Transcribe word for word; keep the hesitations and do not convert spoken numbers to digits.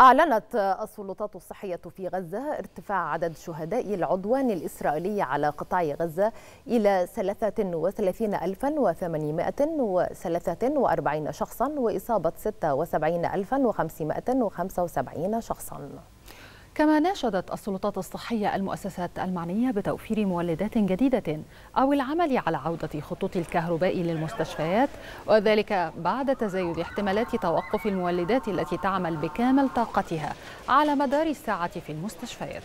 أعلنت السلطات الصحية في غزة ارتفاع عدد شهداء العدوان الإسرائيلي على قطاع غزة إلى ثلاثة وثلاثين ألفا وثمانمائة وثلاثة وأربعين شخصا وإصابة ستة وسبعين ألفا وخمسمائة وخمسة وسبعين شخصا. كما ناشدت السلطات الصحية المؤسسات المعنية بتوفير مولدات جديدة أو العمل على عودة خطوط الكهرباء للمستشفيات، وذلك بعد تزايد احتمالات توقف المولدات التي تعمل بكامل طاقتها على مدار الساعة في المستشفيات.